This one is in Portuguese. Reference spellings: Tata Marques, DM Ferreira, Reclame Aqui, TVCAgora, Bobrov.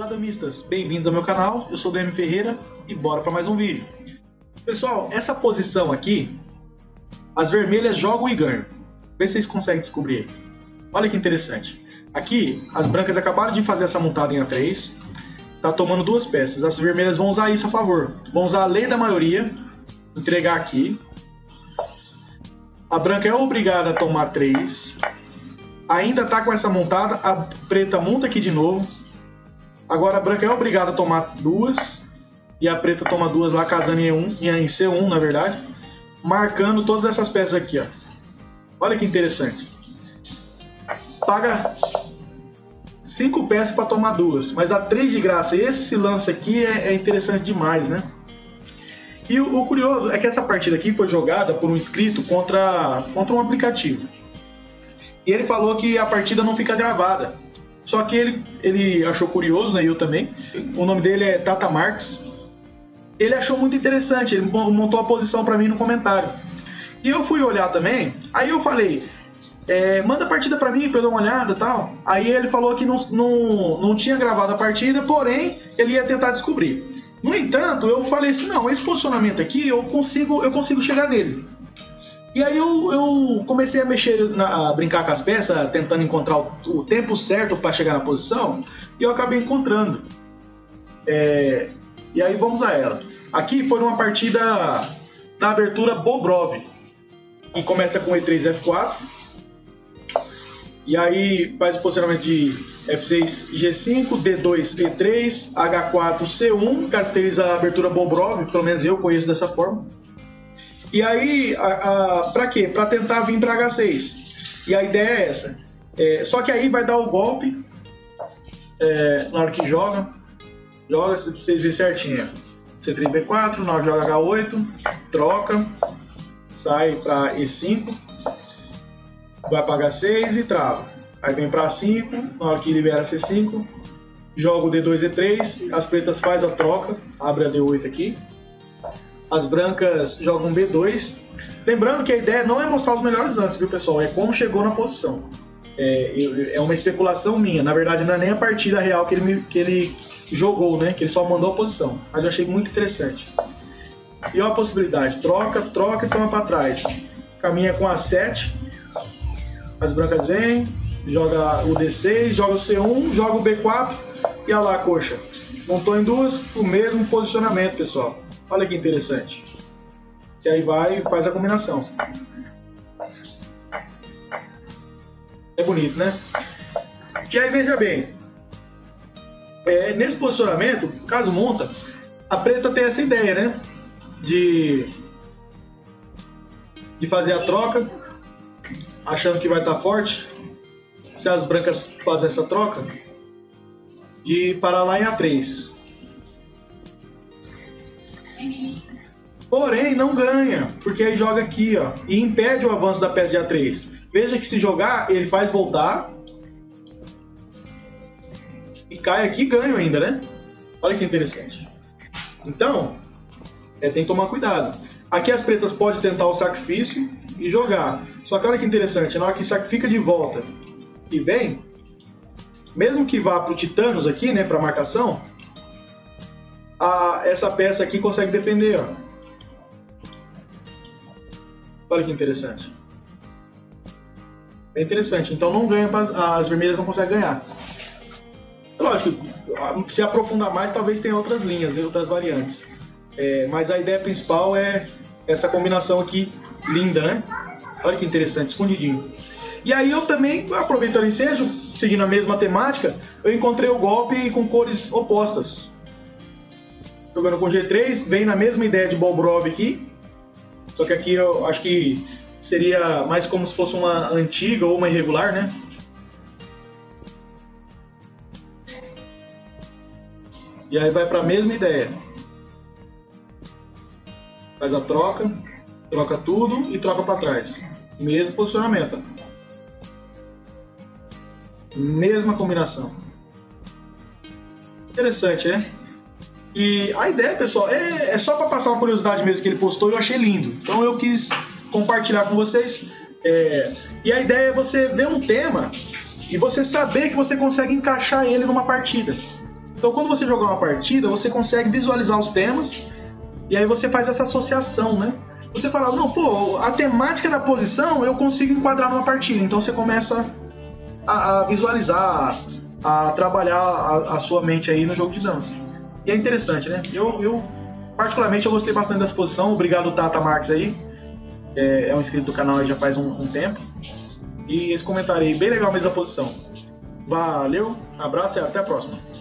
Olá, damistas! Bem-vindos ao meu canal, eu sou o DM Ferreira e bora para mais um vídeo. Pessoal, essa posição aqui, as vermelhas jogam e ganham. Vê se vocês conseguem descobrir. Olha que interessante. Aqui, as brancas acabaram de fazer essa montada em A3, tá tomando duas peças. As vermelhas vão usar isso a favor. Vão usar a lei da maioria, entregar aqui. A branca é obrigada a tomar 3. Ainda tá com essa montada, a preta monta aqui de novo. Agora a branca é obrigada a tomar 2. E a preta toma 2 lá, casando em C1, na verdade. Marcando todas essas peças aqui, ó. Olha que interessante. Paga 5 peças para tomar 2, mas dá 3 de graça. Esse lance aqui é interessante demais, né? E o curioso é que essa partida aqui foi jogada por um inscrito contra um aplicativo. E ele falou que a partida não fica gravada. Só que ele achou curioso, né? Eu também. O nome dele é Tata Marques. Ele achou muito interessante, ele montou a posição para mim no comentário. E eu fui olhar também, aí eu falei... manda a partida pra mim, pra eu dar uma olhada e tal. Aí ele falou que não tinha gravado a partida, porém, ele ia tentar descobrir. No entanto, eu falei assim, não, esse posicionamento aqui, eu consigo chegar nele. E aí eu comecei a mexer, a brincar com as peças, tentando encontrar o tempo certo pra chegar na posição, e eu acabei encontrando. E aí vamos a ela. Aqui foi uma partida na abertura Bobrov, que começa com E3 F4, e aí faz o posicionamento de F6, G5, D2, E3, H4, C1, caracteriza a abertura Bobrov, pelo menos eu conheço dessa forma. E aí, pra quê? Pra tentar vir pra H6. E a ideia é essa. Só que aí vai dar o golpe, na hora que joga, vocês veem certinho. C3, B4, na hora que joga H8, troca, sai pra E5. Vai para H6 e trava. Aí vem para A5, na hora que libera C5, joga o D2 e E3, as pretas faz a troca, abre a D8 aqui. As brancas jogam B2. Lembrando que a ideia não é mostrar os melhores lances, viu, pessoal? É como chegou na posição. É uma especulação minha. Na verdade, não é nem a partida real que ele jogou, né? Que ele só mandou a posição. Mas eu achei muito interessante. E olha a possibilidade. Troca, troca e toma para trás. Caminha com A7. As brancas vêm, joga o D6, joga o C1, joga o B4 e olha lá a coxa. Montou em duas, o mesmo posicionamento, pessoal. Olha que interessante. E aí vai, faz a combinação. É bonito, né? E aí veja bem, nesse posicionamento, caso monta, a preta tem essa ideia, né? De fazer a troca. Achando que vai estar forte, se as brancas fazem essa troca, de parar lá em A3. Porém, não ganha, porque aí joga aqui, ó, e impede o avanço da peça de A3. Veja que se jogar, ele faz voltar, e cai aqui e ganha ainda, né? Olha que interessante. Então, tem que tomar cuidado. Aqui as pretas podem tentar o sacrifício e jogar. Só que olha que interessante, na hora que sacrifica de volta e vem, mesmo que vá para o Titanos aqui, né, para marcação, essa peça aqui consegue defender. Ó. Olha que interessante. É interessante, então não ganha, as vermelhas não conseguem ganhar. Lógico, se aprofundar mais, talvez tenha outras linhas, né, outras variantes. Mas a ideia principal é essa combinação aqui, linda, né? Olha que interessante, escondidinho. E aí eu também, aproveitando o ensejo, seguindo a mesma temática, eu encontrei o golpe com cores opostas. Jogando com G3, vem na mesma ideia de Bobrov aqui, só que aqui eu acho que seria mais como se fosse uma antiga ou uma irregular, né? E aí vai para a mesma ideia. Faz a troca, troca tudo e troca para trás. Mesmo posicionamento. Mesma combinação. Interessante, né? E a ideia, pessoal, é só para passar uma curiosidade mesmo que ele postou e eu achei lindo. Então eu quis compartilhar com vocês. E a ideia é você ver um tema e você saber que você consegue encaixar ele numa partida. Então, quando você jogar uma partida, você consegue visualizar os temas e aí você faz essa associação, né? Você fala, não, pô, a temática da posição eu consigo enquadrar numa partida. Então você começa a visualizar, a trabalhar a sua mente aí no jogo de damas. E é interessante, né? Eu particularmente, eu gostei bastante dessa posição. Obrigado, Tata Marques aí. É um inscrito do canal aí já faz um tempo. E esse comentário aí, bem legal mesmo a posição. Valeu, abraço e até a próxima.